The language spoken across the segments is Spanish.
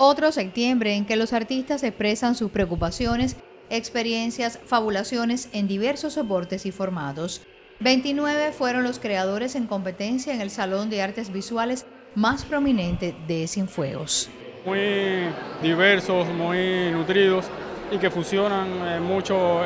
Otro septiembre en que los artistas expresan sus preocupaciones, experiencias, fabulaciones en diversos soportes y formatos. 29 fueron los creadores en competencia en el Salón de Artes Visuales más prominente de Cienfuegos. Muy diversos, muy nutridos y que fusionan muchos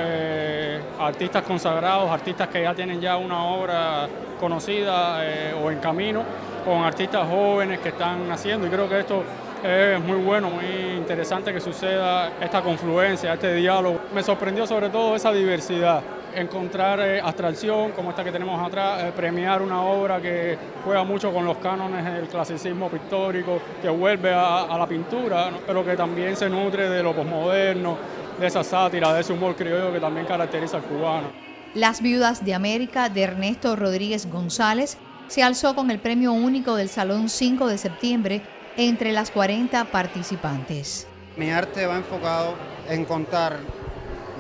artistas consagrados, artistas que ya tienen ya una obra conocida o en camino, con artistas jóvenes que están naciendo, y creo que esto es muy bueno, muy interesante que suceda esta confluencia, este diálogo. Me sorprendió sobre todo esa diversidad, encontrar abstracción como esta que tenemos atrás, premiar una obra que juega mucho con los cánones del clasicismo pictórico, que vuelve a la pintura, ¿no? Pero que también se nutre de lo posmoderno, de esa sátira, de ese humor criollo que también caracteriza al cubano. Las Viudas de América, de Ernesto Rodríguez González, se alzó con el premio único del Salón 5 de septiembre entre las 40 participantes. Mi arte va enfocado en contar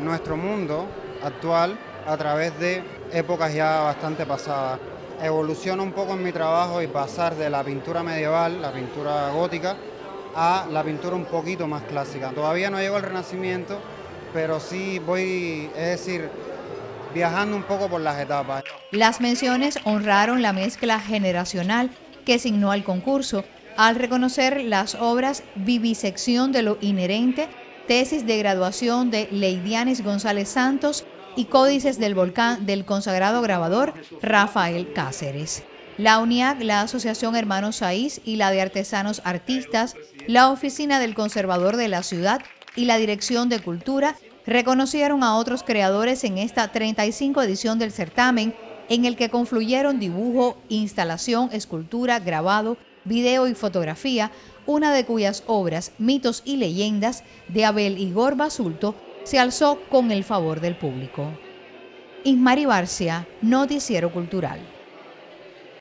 nuestro mundo actual a través de épocas ya bastante pasadas. Evoluciono un poco en mi trabajo y pasar de la pintura medieval, la pintura gótica, a la pintura un poquito más clásica. Todavía no llego al Renacimiento, pero sí voy, es decir, viajando un poco por las etapas. Las menciones honraron la mezcla generacional que signó al concurso al reconocer las obras Vivisección de lo Inherente, Tesis de Graduación de Leidianis González Santos y Códices del Volcán del consagrado grabador Rafael Cáceres. La UNIAC, la Asociación Hermanos Saíz y la de Artesanos Artistas, la Oficina del Conservador de la Ciudad y la Dirección de Cultura reconocieron a otros creadores en esta 35ª edición del certamen, en el que confluyeron dibujo, instalación, escultura, grabado, video y fotografía, una de cuyas obras, Mitos y Leyendas, de Abel Igor Basulto, se alzó con el favor del público. Ismari Barcia, Noticiero Cultural.